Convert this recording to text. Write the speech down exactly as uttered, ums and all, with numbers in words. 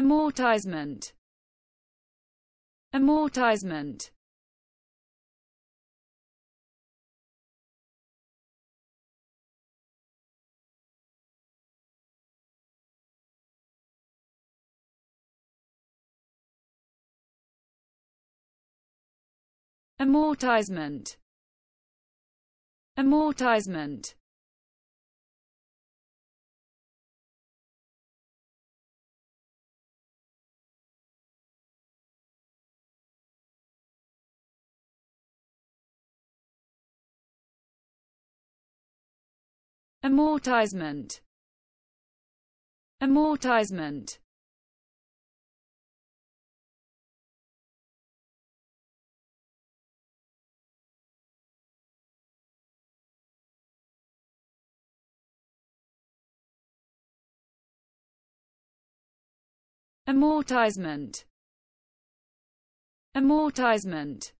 Amortizement. Amortizement. Amortizement. Amortizement. Amortizement. Amortizement. Amortizement. Amortizement.